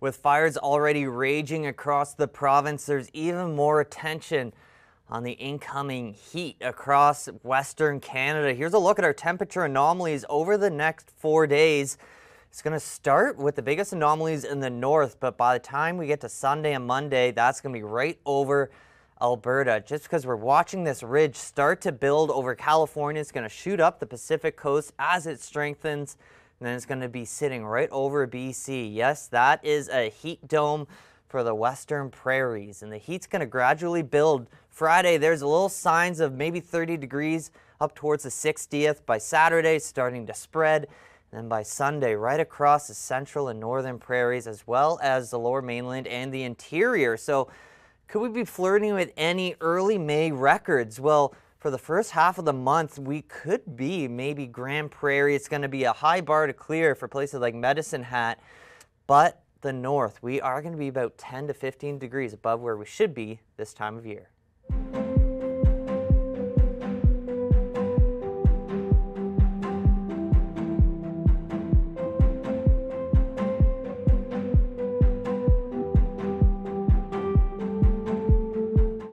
With fires already raging across the province, there's even more attention on the incoming heat across Western Canada. Here's a look at our temperature anomalies over the next 4 days. It's going to start with the biggest anomalies in the north, but by the time we get to Sunday and Monday, that's going to be right over Alberta. Just because we're watching this ridge start to build over California, it's going to shoot up the Pacific coast as it strengthens, and then it's going to be sitting right over BC. Yes, that is a heat dome for the Western prairies, and the heat's going to gradually build. Friday, there's little signs of maybe 30 degrees up towards the 60th. By Saturday, starting to spread. And then by Sunday, right across the central and northern prairies, as well as the lower mainland and the interior. So could we be flirting with any early May records? Well, for the first half of the month, we could be maybe Grand Prairie. It's going to be a high bar to clear for places like Medicine Hat. But the north, we are going to be about 10 to 15 degrees above where we should be this time of year.